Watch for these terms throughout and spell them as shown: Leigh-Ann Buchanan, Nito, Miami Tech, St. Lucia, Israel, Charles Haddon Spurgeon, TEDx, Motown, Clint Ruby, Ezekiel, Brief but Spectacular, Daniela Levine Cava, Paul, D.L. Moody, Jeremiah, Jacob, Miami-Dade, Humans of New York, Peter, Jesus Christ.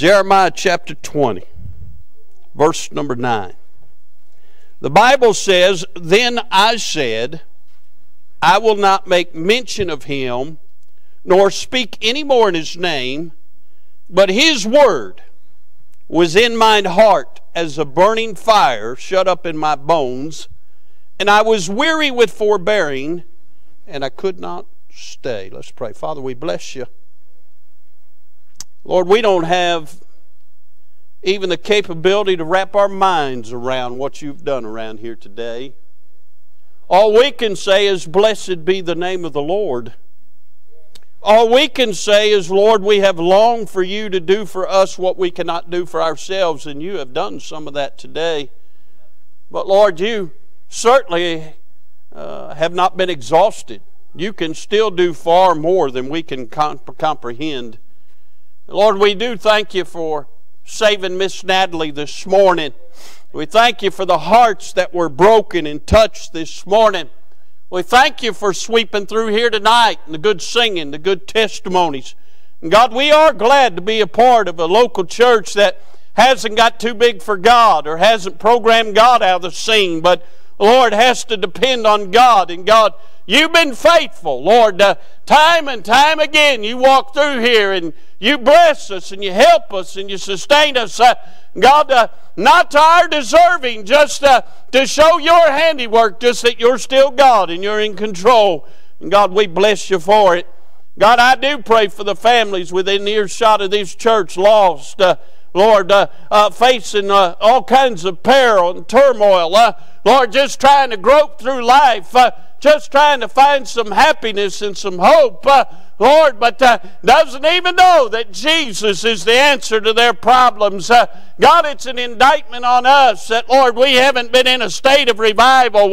Jeremiah chapter 20, verse number 9. The Bible says, "Then I said, I will not make mention of him, nor speak any more in his name, but his word was in mine heart as a burning fire shut up in my bones, and I was weary with forbearing, and I could not stay." Let's pray. Father, we bless you. Lord, we don't have even the capability to wrap our minds around what you've done around here today. All we can say is, blessed be the name of the Lord. All we can say is, Lord, we have longed for you to do for us what we cannot do for ourselves, and you have done some of that today. But Lord, you certainly have not been exhausted. You can still do far more than we can comprehend. Lord, we do thank you for saving Miss Natalie this morning. We thank you for the hearts that were broken and touched this morning. We thank you for sweeping through here tonight and the good singing, the good testimonies. And God, we are glad to be a part of a local church that hasn't got too big for God or hasn't programmed God out of the scene, but Lord, has to depend on God. And God, you've been faithful, Lord. Time and time again, you walk through here and you bless us and you help us and you sustain us. God, not to our deserving, just to show your handiwork, just that you're still God and you're in control. And God, we bless you for it. God, I do pray for the families within earshot of this church lost, Lord, facing all kinds of peril and turmoil. Lord, just trying to grope through life, just trying to find some happiness and some hope, Lord, but doesn't even know that Jesus is the answer to their problems. God, it's an indictment on us that, Lord, we haven't been in a state of revival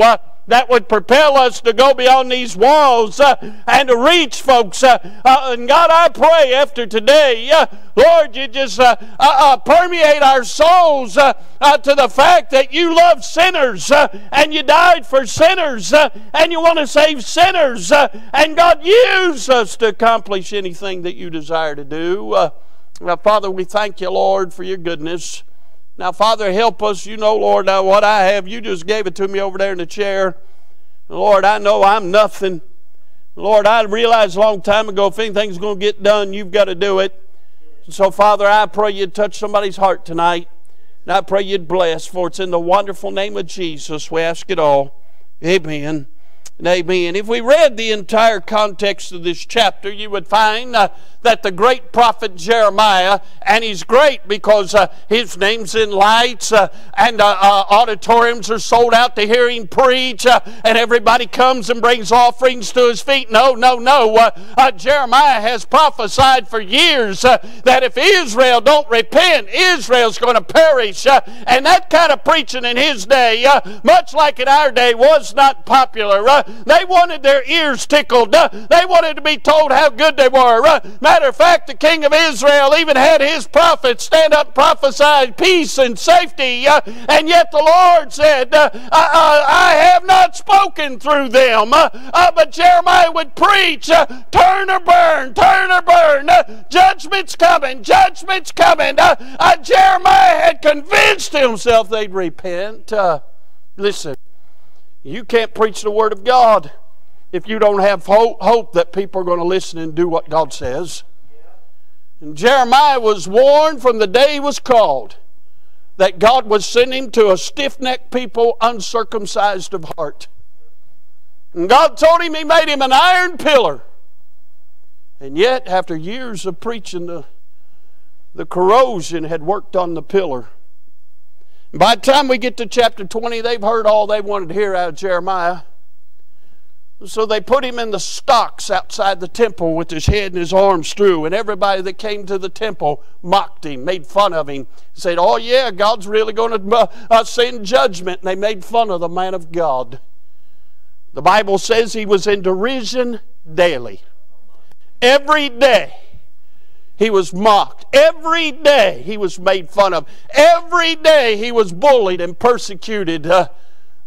that would propel us to go beyond these walls and to reach folks. And God, I pray after today, Lord, you just permeate our souls to the fact that you love sinners and you died for sinners and you want to save sinners. And God, use us to accomplish anything that you desire to do. Now, Father, we thank you, Lord, for your goodness. Now, Father, help us. You know, Lord, now what I have, you just gave it to me over there in the chair. Lord, I know I'm nothing. Lord, I realized a long time ago, if anything's going to get done, you've got to do it. So, Father, I pray you'd touch somebody's heart tonight. And I pray you'd bless, for it's in the wonderful name of Jesus we ask it all. Amen. And amen. If we read the entire context of this chapter, you would find that the great prophet Jeremiah, and he's great because his name's in lights, and auditoriums are sold out to hear him preach, and everybody comes and brings offerings to his feet. No, no, no. Jeremiah has prophesied for years that if Israel don't repent, Israel's going to perish. And that kind of preaching in his day, much like in our day, was not popular. They wanted their ears tickled. They wanted to be told how good they were. Matter of fact, the king of Israel even had his prophets stand up and prophesy peace and safety. And yet the Lord said, I have not spoken through them. But Jeremiah would preach, turn or burn, turn or burn. Judgment's coming, judgment's coming. Jeremiah had convinced himself they'd repent. Listen. You can't preach the Word of God if you don't have hope that people are going to listen and do what God says. And Jeremiah was warned from the day he was called that God was sending him to a stiff-necked people, uncircumcised of heart. And God told him he made him an iron pillar. And yet, after years of preaching, the corrosion had worked on the pillar. By the time we get to chapter 20, they've heard all they wanted to hear out of Jeremiah. So they put him in the stocks outside the temple with his head and his arms through. And everybody that came to the temple mocked him, made fun of him. Said, oh yeah, God's really going to send judgment. And they made fun of the man of God. The Bible says he was in derision daily. Every day. He was mocked. Every day he was made fun of. Every day he was bullied and persecuted to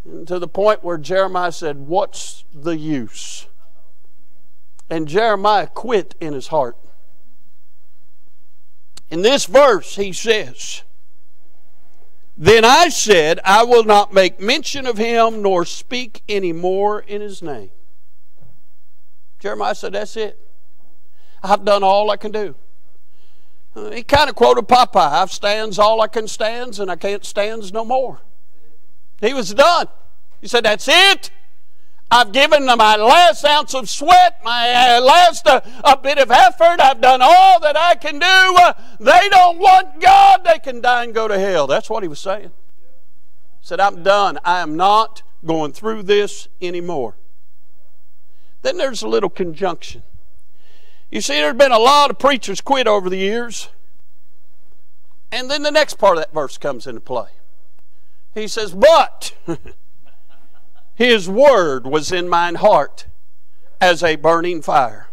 the point where Jeremiah said, what's the use? And Jeremiah quit in his heart. In this verse he says, "Then I said, I will not make mention of him nor speak any more in his name." Jeremiah said, that's it. I've done all I can do. He kind of quoted Popeye, "I've stands all I can stands, and I can't stands no more." He was done. He said, that's it. I've given my last ounce of sweat, my last a bit of effort. I've done all that I can do. They don't want God. They can die and go to hell. That's what he was saying. He said, I'm done. I am not going through this anymore. Then there's a little conjunction. You see, there's been a lot of preachers quit over the years. And then the next part of that verse comes into play. He says, but his word was in mine heart as a burning fire.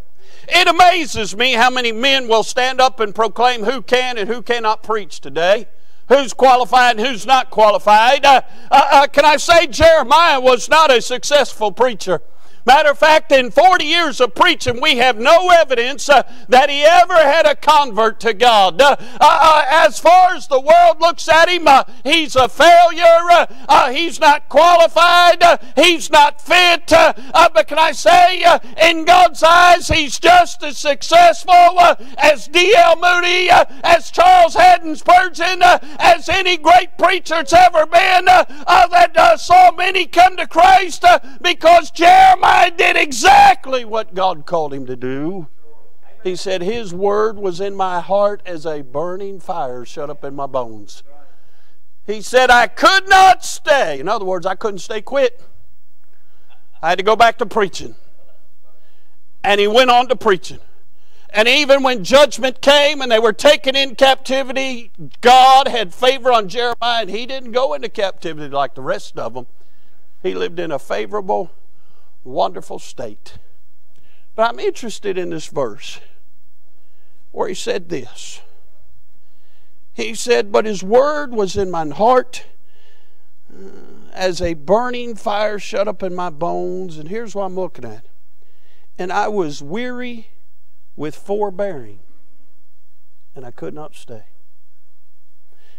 It amazes me how many men will stand up and proclaim who can and who cannot preach today. Who's qualified and who's not qualified. Can I say Jeremiah was not a successful preacher? Matter of fact, in 40 years of preaching, we have no evidence that he ever had a convert to God. As far as the world looks at him, he's a failure. He's not qualified. He's not fit. But can I say, in God's eyes, he's just as successful as D.L. Moody, as Charles Haddon Spurgeon, as any great preacher's ever been that saw many come to Christ because Jeremiah did exactly what God called him to do. He said, his word was in my heart as a burning fire shut up in my bones. He said, I could not stay. In other words, I couldn't stay quit. I had to go back to preaching. And he went on to preaching. And even when judgment came and they were taken in captivity, God had favor on Jeremiah, and he didn't go into captivity like the rest of them. He lived in a favorable, wonderful state. But I'm interested in this verse where he said this. He said, but his word was in mine heart as a burning fire shut up in my bones. And here's what I'm looking at. And I was weary with forbearing, and I could not stay.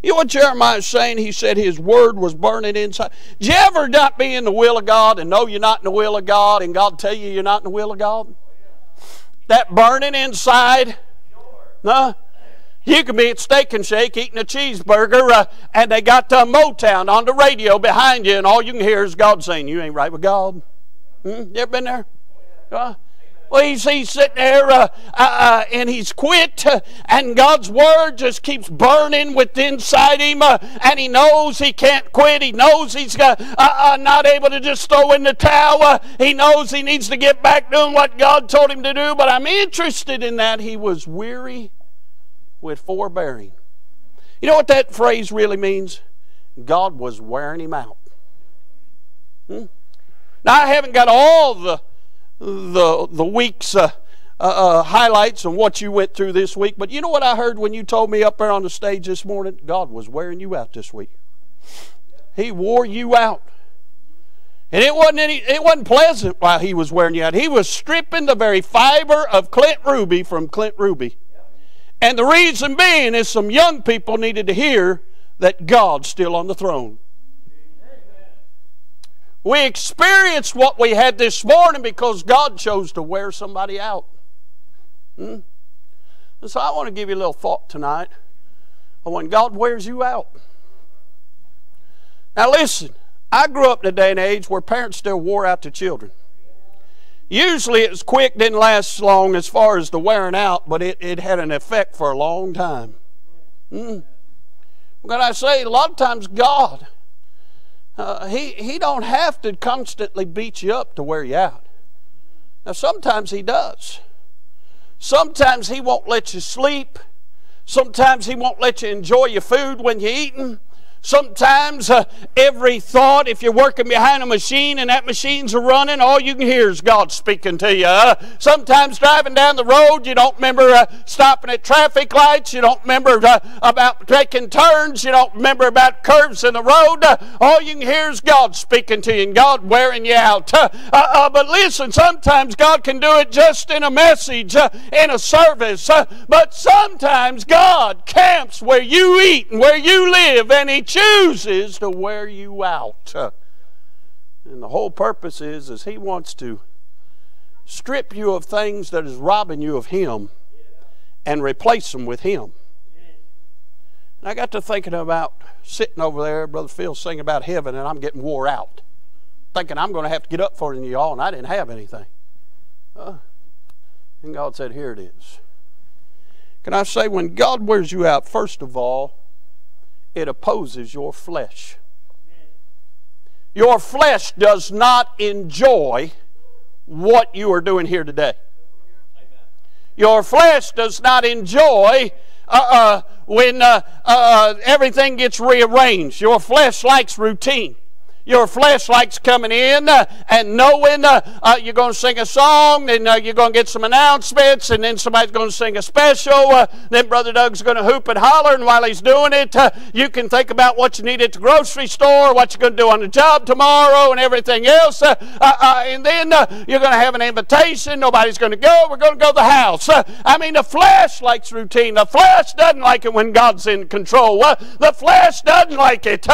You know what Jeremiah is saying? He said his word was burning inside. Did you ever not be in the will of God and know you're not in the will of God, and God tell you you're not in the will of God? That burning inside. No? You could be at Steak and Shake eating a cheeseburger and they got Motown on the radio behind you, and all you can hear is God saying, you ain't right with God. You ever been there? Well, he's sitting there and he's quit, and God's word just keeps burning within inside him, and he knows he can't quit. He knows he's not able to just throw in the towel. He knows he needs to get back doing what God told him to do. But I'm interested in that. He was weary with forbearing. You know what that phrase really means? God was wearing him out. Now, I haven't got all the week's highlights and what you went through this week. But you know what I heard when you told me up there on the stage this morning? God was wearing you out this week. He wore you out. And it wasn't pleasant while he was wearing you out. He was stripping the very fiber of Clint Ruby from Clint Ruby. And the reason being is some young people needed to hear that God's still on the throne. We experienced what we had this morning because God chose to wear somebody out. And so I want to give you a little thought tonight on when God wears you out. Now listen, I grew up in a day and age where parents still wore out their children. Usually it was quick, didn't last long as far as the wearing out, but it had an effect for a long time. But I say a lot of times God, he don't have to constantly beat you up to wear you out. Now sometimes he does. Sometimes he won't let you sleep. Sometimes he won't let you enjoy your food when you're eating. Sometimes every thought, if you're working behind a machine and that machine's running, all you can hear is God speaking to you. Sometimes driving down the road, you don't remember stopping at traffic lights. You don't remember about taking turns. You don't remember about curves in the road. All you can hear is God speaking to you and God wearing you out. But listen, sometimes God can do it just in a message, in a service. But sometimes God camps where you eat and where you live, and He chooses to wear you out. And the whole purpose is He wants to strip you of things that is robbing you of Him and replace them with Him. And I got to thinking about sitting over there, Brother Phil singing about heaven, and I'm getting wore out. Thinking I'm going to have to get up for it, y'all, and I didn't have anything. And God said, here it is. Can I say, when God wears you out, first of all, it opposes your flesh. Your flesh does not enjoy what you are doing here today. Your flesh does not enjoy when everything gets rearranged. Your flesh likes routine. Your flesh likes coming in and knowing you're going to sing a song, and you're going to get some announcements, and then somebody's going to sing a special. Then Brother Doug's going to hoop and holler, and while he's doing it, you can think about what you need at the grocery store, what you're going to do on the job tomorrow, and everything else. And then you're going to have an invitation. Nobody's going to go. We're going to go to the house. I mean, the flesh likes routine. The flesh doesn't like it when God's in control. The flesh doesn't like it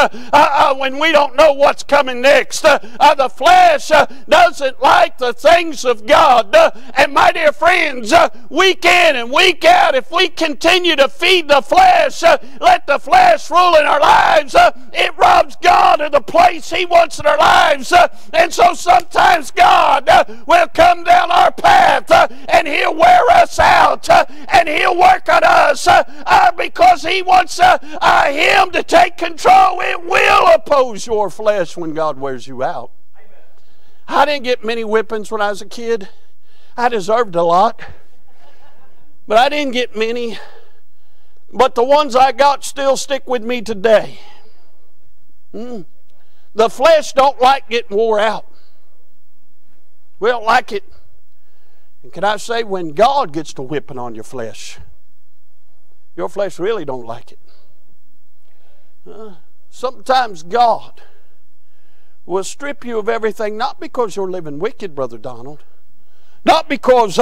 when we don't know what's coming next. The flesh doesn't like the things of God. And my dear friends, week in and week out, if we continue to feed the flesh, let the flesh rule in our lives, it robs God of the place He wants in our lives. And so sometimes God will come down our path and He'll wear us out and He'll work on us because He wants Him to take control. It will oppose your flesh when God wears you out. Amen. I didn't get many whippings when I was a kid. I deserved a lot. But I didn't get many. But the ones I got still stick with me today. The flesh don't like getting wore out. We don't like it. And can I say, when God gets to whipping on your flesh really don't like it. Sometimes God will strip you of everything, not because you're living wicked, Brother Donald, not because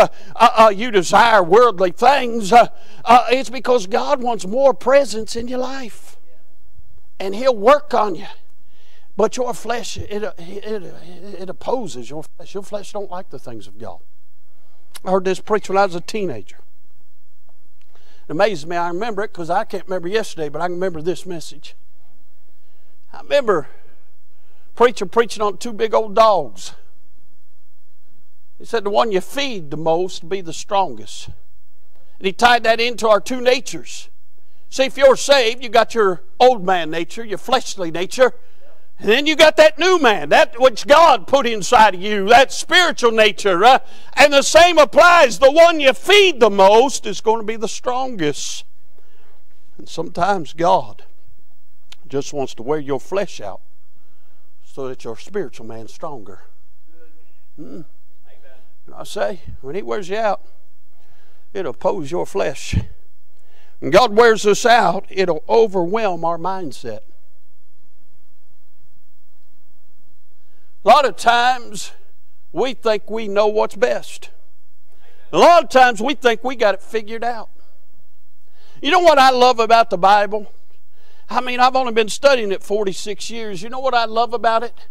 you desire worldly things. It's because God wants more presence in your life, and He'll work on you. But your flesh, it opposes your flesh. Your flesh don't like the things of God. I heard this preached when I was a teenager. It amazed me. I remember it because I can't remember yesterday, but I can remember this message. I remember preacher preaching on two big old dogs. He said the one you feed the most be the strongest. And he tied that into our two natures. See, if you're saved, you got your old man nature, your fleshly nature. And then you got that new man, that which God put inside of you, that spiritual nature. And the same applies. The one you feed the most is going to be the strongest. And sometimes God just wants to wear your flesh out, so that your spiritual man's stronger. And I say, when He wears you out, it'll oppose your flesh. When God wears us out, it'll overwhelm our mindset. A lot of times, we think we know what's best. A lot of times, we think we got it figured out. You know what I love about the Bible? I mean, I've only been studying it 46 years. You know what I love about it?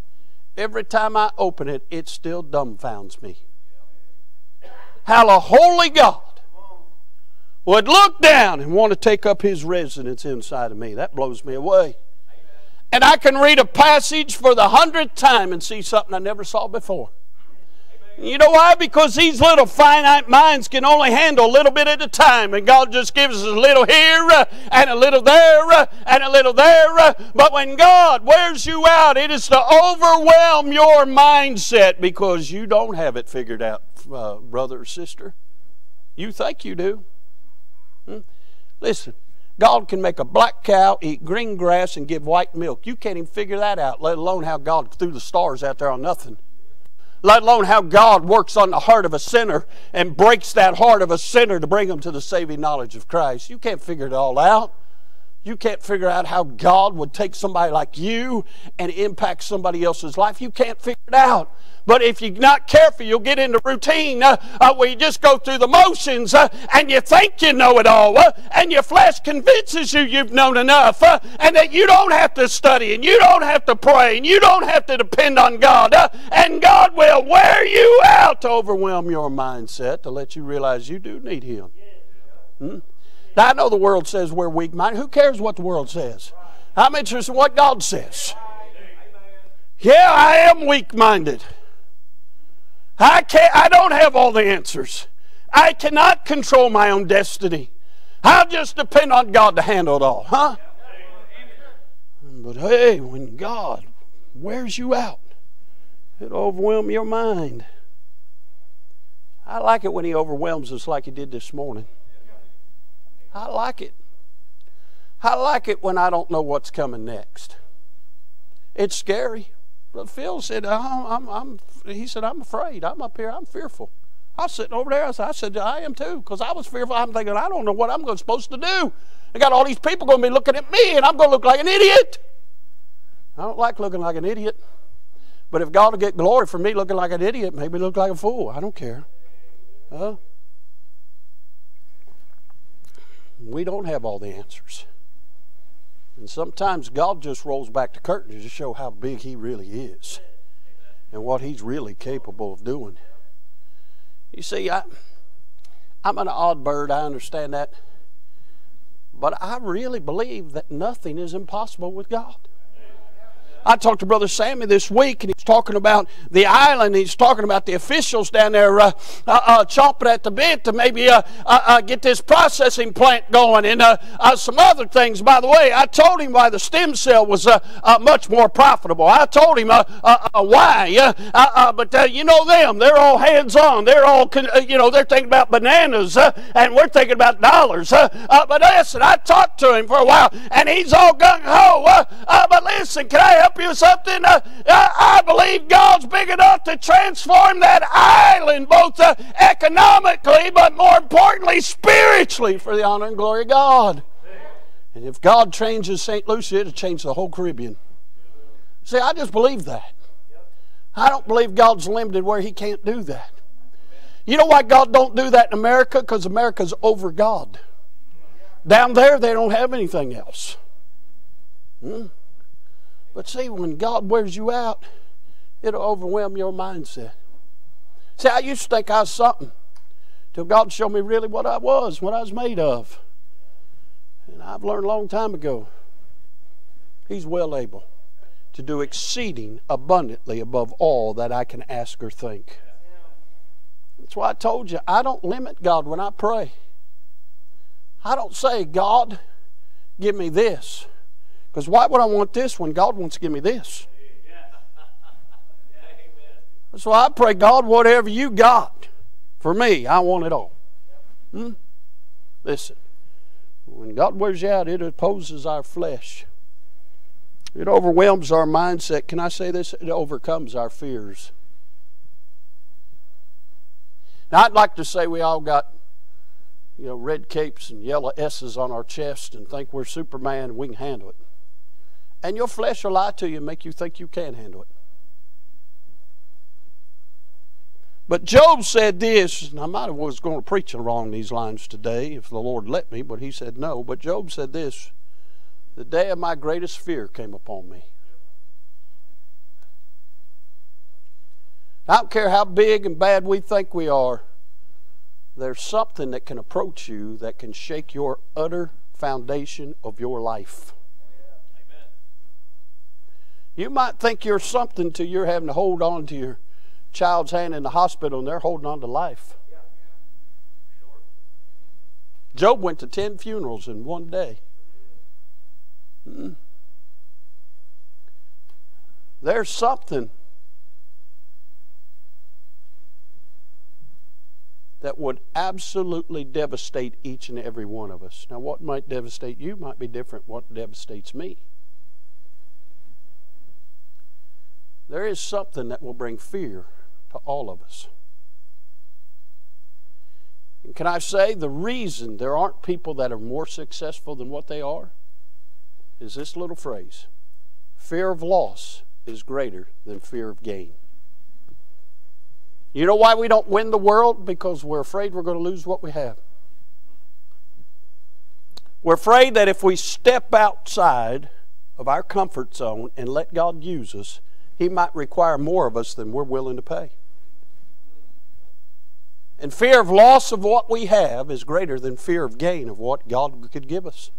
Every time I open it, it still dumbfounds me. How a holy God would look down and want to take up His residence inside of me. That blows me away. And I can read a passage for the 100th time and see something I never saw before. You know why? Because these little finite minds can only handle a little bit at a time. And God just gives us a little here and a little there and a little there. But when God wears you out, it is to overwhelm your mindset because you don't have it figured out, brother or sister. You think you do. Listen, God can make a black cow eat green grass and give white milk. You can't even figure that out, let alone how God threw the stars out there on nothing. Let alone how God works on the heart of a sinner and breaks that heart of a sinner to bring them to the saving knowledge of Christ. You can't figure it all out. You can't figure out how God would take somebody like you and impact somebody else's life. You can't figure it out. But if you're not careful, you'll get into routine where you just go through the motions and you think you know it all and your flesh convinces you you've known enough and that you don't have to study and you don't have to pray and you don't have to depend on God and God will wear you out to overwhelm your mindset to let you realize you do need Him. Now, I know the world says we're weak-minded. Who cares what the world says? I'm interested in what God says. Yeah, I am weak-minded. I don't have all the answers. I cannot control my own destiny. I'll just depend on God to handle it all, huh? But hey, when God wears you out, it'll overwhelm your mind. I like it when He overwhelms us like He did this morning. I like it. I like it when I don't know what's coming next. It's scary. But Phil said, I'm afraid. I'm up here. I'm fearful. I was sitting over there. I said, I am too, because I was fearful. I'm thinking, I don't know what I'm supposed to do. I got all these people going to be looking at me, and I'm going to look like an idiot. I don't like looking like an idiot. But if God will get glory for me looking like an idiot, maybe look like a fool. I don't care. We don't have all the answers. And sometimes God just rolls back the curtain to show how big He really is and what He's really capable of doing. You see, I'm an odd bird, I understand that. But I really believe that nothing is impossible with God. I talked to Brother Sammy this week, and he's talking about the island. He's talking about the officials down there chomping at the bit to maybe get this processing plant going and some other things. By the way, I told him why the stem cell was much more profitable. I told him why. But you know them. They're all hands-on. They're all, they're thinking about bananas, and we're thinking about dollars. But listen, I talked to him for a while, and he's all gung-ho. But listen, can I help you something? I believe God's big enough to transform that island, both economically, but more importantly, spiritually, for the honor and glory of God. And if God changes St. Lucia, it'll change the whole Caribbean. See, I just believe that. I don't believe God's limited where He can't do that. You know why God don't do that in America? Because America's over God. Down there, they don't have anything else. But see, when God wears you out, it'll overwhelm your mindset. See, I used to think I was something till God showed me really what I was, what I was made of. And I've learned a long time ago, He's well able to do exceeding abundantly above all that I can ask or think. That's why I told you, I don't limit God when I pray. I don't say, God, give me this. Because why would I want this when God wants to give me this? So I pray, God, whatever you got for me, I want it all. Listen, when God wears you out, it opposes our flesh. It overwhelms our mindset. Can I say this? It overcomes our fears. Now, I'd like to say we all got red capes and yellow S's on our chest and think we're Superman and we can handle it. And your flesh will lie to you and make you think you can handle it. But Job said this, and I might have was going to preach along these lines today if the Lord let me, but he said no. But Job said this, the day of my greatest fear came upon me. I don't care how big and bad we think we are, there's something that can approach you that can shake your utter foundation of your life. You might think you're something till you're having to hold on to your child's hand in the hospital and they're holding on to life. Job went to 10 funerals in one day. There's something that would absolutely devastate each and every one of us. Now, what might devastate you might be different from what devastates me. There is something that will bring fear to all of us. And can I say the reason there aren't people that are more successful than what they are is this little phrase: fear of loss is greater than fear of gain. You know why we don't win the world? Because we're afraid we're going to lose what we have. We're afraid that if we step outside of our comfort zone and let God use us, He might require more of us than we're willing to pay. And fear of loss of what we have is greater than fear of gain of what God could give us.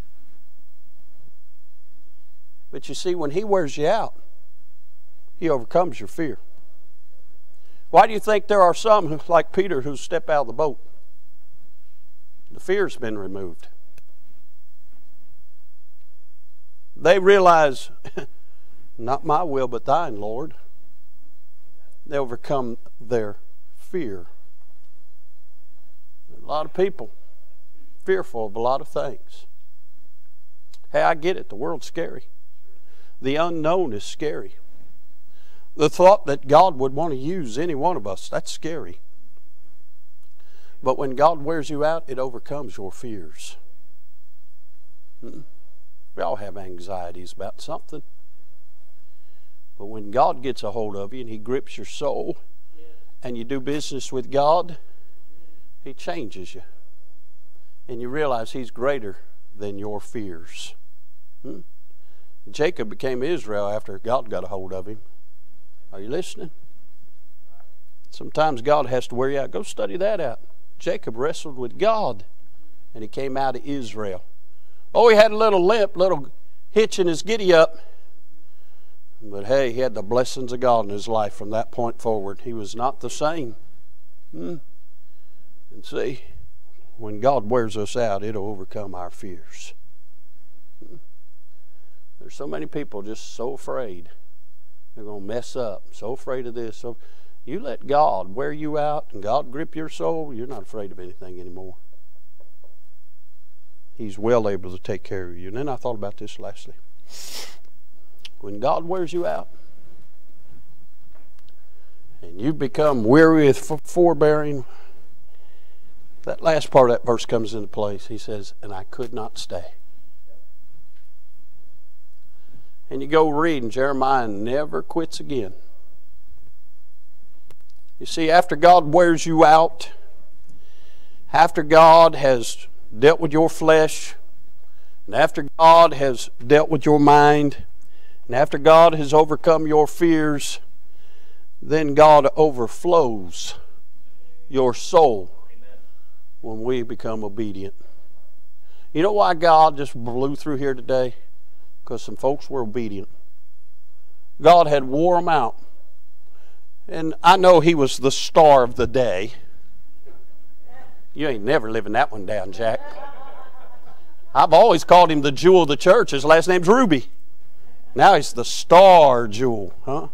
But you see, when He wears you out, He overcomes your fear. Why do you think there are some who, like Peter, who step out of the boat? The fear's been removed. They realize, not my will but thine, Lord. They overcome their fear. A lot of people fearful of a lot of things. Hey, I get it. The world's scary. The unknown is scary. The thought that God would want to use any one of us, that's scary. But when God wears you out, it overcomes your fears. We all have anxieties about something. But when God gets a hold of you and He grips your soul and you do business with God, He changes you. And you realize He's greater than your fears. Jacob became Israel after God got a hold of him. Are you listening? Sometimes God has to wear you out. Go study that out. Jacob wrestled with God, and he came out of Israel. Oh, he had a little limp, little hitch in his giddy-up. But hey, he had the blessings of God in his life from that point forward. He was not the same. And see, when God wears us out, it'll overcome our fears. There's so many people just so afraid they're going to mess up. So afraid of this. So you let God wear you out and God grip your soul, you're not afraid of anything anymore. He's well able to take care of you. And then I thought about this lastly. When God wears you out and you become weary with forbearing, that last part of that verse comes into place. He says, and I could not stay. And you go read, and Jeremiah never quits again. You see, after God wears you out, after God has dealt with your flesh, and after God has dealt with your mind, and after God has overcome your fears, then God overflows your soul when we become obedient. You know why God just blew through here today? Because some folks were obedient. God had wore them out. And I know He was the star of the day. You ain't never living that one down, Jack. I've always called him the jewel of the church. His last name's Ruby. Now he's the star jewel, huh?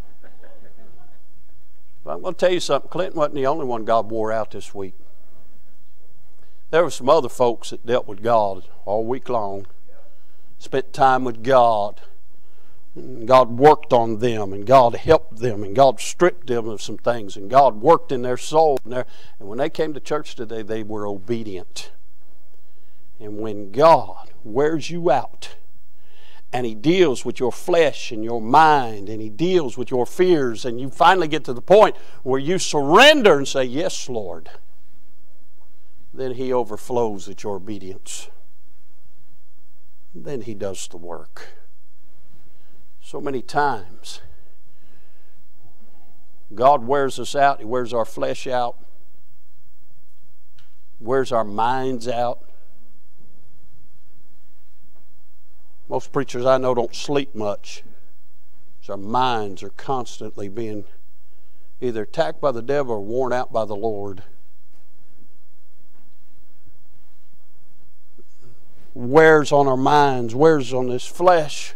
But I'm going to tell you something. Clint wasn't the only one God wore out this week. There were some other folks that dealt with God all week long. Spent time with God. And God worked on them, and God helped them, and God stripped them of some things, and God worked in their soul. And when they came to church today, they were obedient. And when God wears you out, and He deals with your flesh and your mind, and He deals with your fears, and you finally get to the point where you surrender and say, yes, Lord, then He overflows at your obedience. Then He does the work. So many times, God wears us out. He wears our flesh out. Wears our minds out. Most preachers I know don't sleep much. So our minds are constantly being either attacked by the devil or worn out by the Lord. Wears on our minds, wears on this flesh,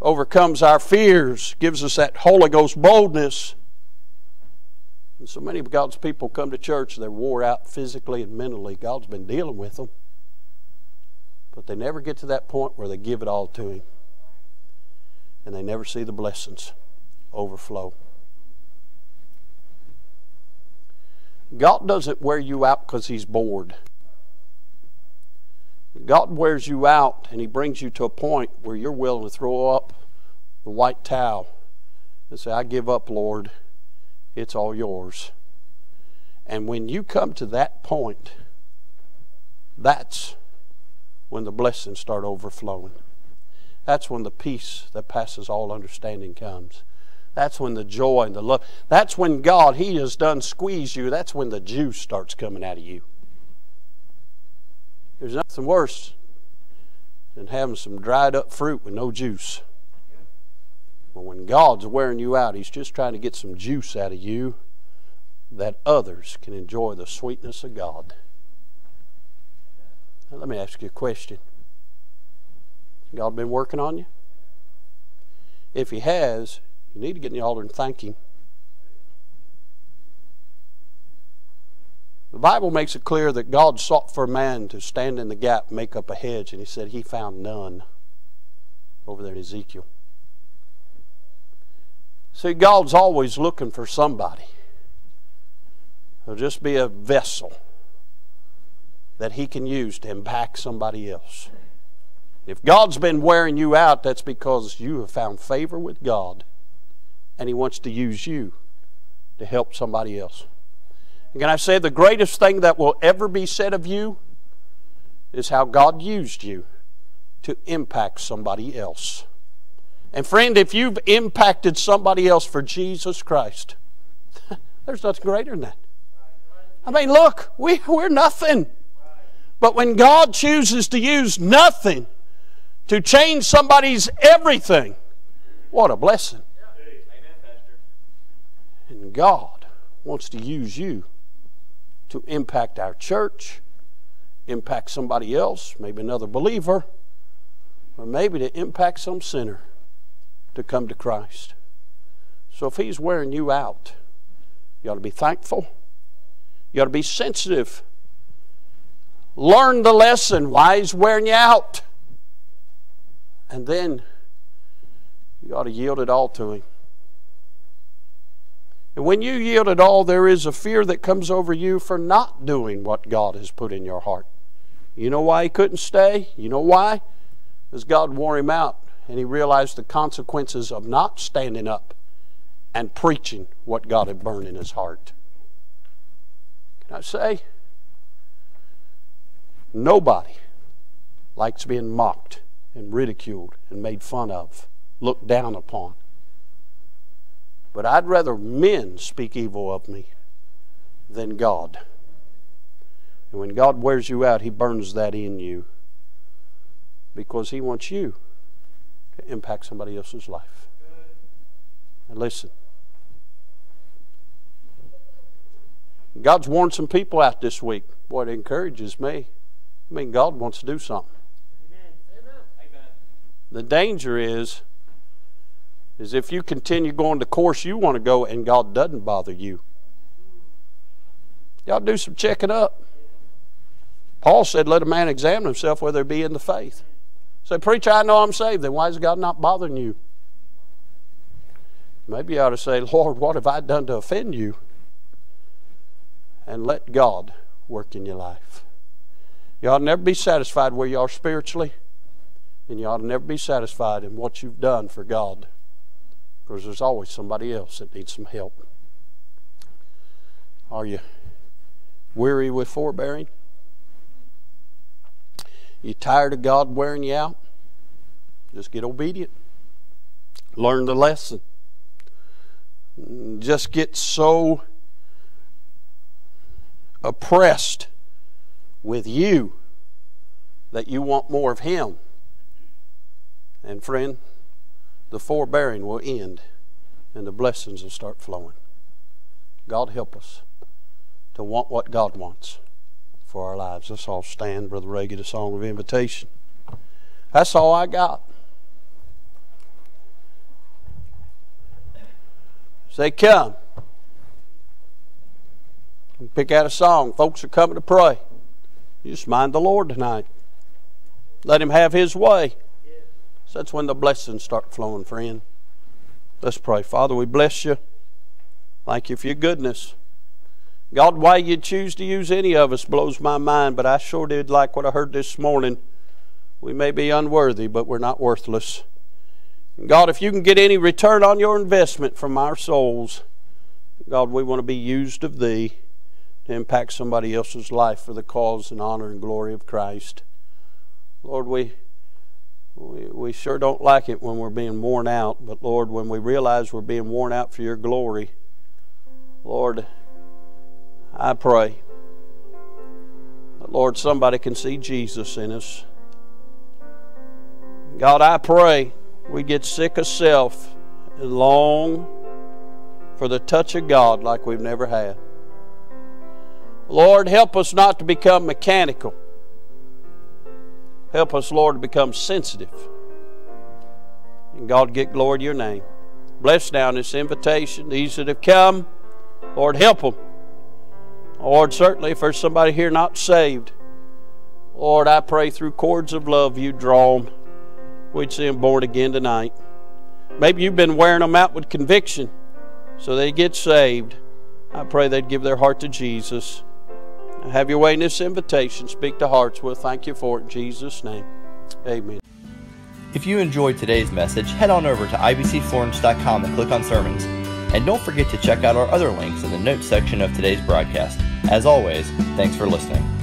overcomes our fears, gives us that Holy Ghost boldness. And so many of God's people come to church, they're wore out physically and mentally. God's been dealing with them. But they never get to that point where they give it all to Him. And they never see the blessings overflow. God doesn't wear you out because He's bored. God wears you out and He brings you to a point where you're willing to throw up the white towel and say, I give up, Lord. It's all yours. And when you come to that point, that's when the blessings start overflowing. That's when the peace that passes all understanding comes. That's when the joy and the love. That's when God, He has done squeeze you. That's when the juice starts coming out of you. There's nothing worse than having some dried up fruit with no juice. But when God's wearing you out, He's just trying to get some juice out of you that others can enjoy the sweetness of God. Now, let me ask you a question. Has God been working on you? If He has, you need to get in the altar and thank Him. The Bible makes it clear that God sought for a man to stand in the gap, make up a hedge, and He said He found none. Over there in Ezekiel. See, God's always looking for somebody. It'll just be a vessel that He can use to impact somebody else. If God's been wearing you out, that's because you have found favor with God, and He wants to use you to help somebody else. And can I say the greatest thing that will ever be said of you is how God used you to impact somebody else. And friend, if you've impacted somebody else for Jesus Christ, there's nothing greater than that. I mean, look, we're nothing. But when God chooses to use nothing to change somebody's everything, what a blessing. And God wants to use you to impact our church, impact somebody else, maybe another believer, or maybe to impact some sinner to come to Christ. So if He's wearing you out, you ought to be thankful. You ought to be sensitive. Learn the lesson why He's wearing you out. And then you ought to yield it all to Him. And when you yield it all, there is a fear that comes over you for not doing what God has put in your heart. You know why he couldn't stay? You know why? Because God wore him out, and he realized the consequences of not standing up and preaching what God had burned in his heart. Can I say? Nobody likes being mocked and ridiculed and made fun of, looked down upon. But I'd rather men speak evil of me than God. And when God wears you out, he burns that in you because he wants you to impact somebody else's life. And listen, God's warned some people out this week. Boy, it encourages me. I mean, God wants to do something. Amen. The danger is if you continue going the course you want to go and God doesn't bother you. Y'all do some checking up. Paul said, let a man examine himself whether he be in the faith. Say, preacher, I know I'm saved. Then why is God not bothering you? Maybe you ought to say, Lord, what have I done to offend you? And let God work in your life. You ought to never be satisfied where you are spiritually. And you ought to never be satisfied in what you've done for God. Because there's always somebody else that needs some help. Are you weary with forbearing? You tired of God wearing you out? Just get obedient. Learn the lesson. Just get so oppressed with you that you want more of Him. And friend, the forbearing will end and the blessings will start flowing. God help us to want what God wants for our lives. Let's all stand. Brother Ray, get a song of invitation. That's all I got. Say, come, You pick out a song. Folks are coming to pray. You just mind the Lord tonight. Let Him have His way. So that's when the blessings start flowing, friend. Let's pray. Father, we bless You. Thank You for Your goodness. God, why You choose to use any of us blows my mind, but I sure did like what I heard this morning. We may be unworthy, but we're not worthless. God, if You can get any return on Your investment from our souls, God, we want to be used of Thee to impact somebody else's life for the cause and honor and glory of Christ. Lord, we sure don't like it when we're being worn out, but Lord, when we realize we're being worn out for Your glory, Lord, I pray that, Lord, somebody can see Jesus in us. God, I pray we get sick of self and long for the touch of God like we've never had. Lord, help us not to become mechanical. Help us, Lord, to become sensitive. And God, get glory to Your name. Bless now this invitation, these that have come. Lord, help them. Lord, certainly if there's somebody here not saved, Lord, I pray through cords of love You draw them. We'd see them born again tonight. Maybe you've been wearing them out with conviction so they get saved. I pray they'd give their heart to Jesus. Now have Your way in this invitation. Speak to hearts. We'll thank You for it in Jesus' name. Amen. If you enjoyed today's message, head on over to ibcflorence.com and click on Sermons. And don't forget to check out our other links in the notes section of today's broadcast. As always, thanks for listening.